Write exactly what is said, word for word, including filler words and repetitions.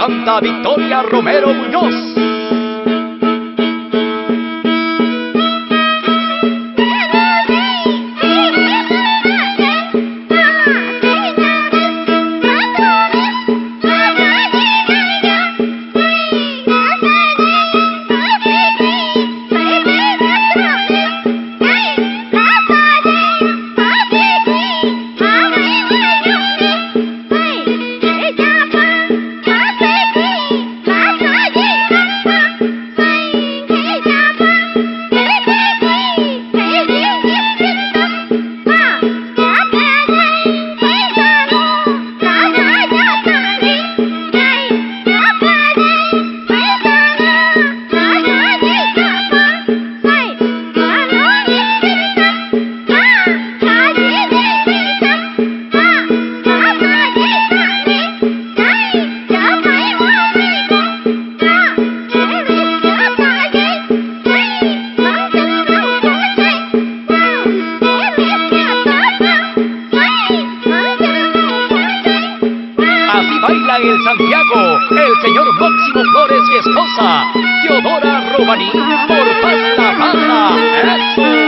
Canta Victoria Romero Muñoz. El Santiago, el señor Fox Flores y esposa, Teodora Romaní, por Fox flores.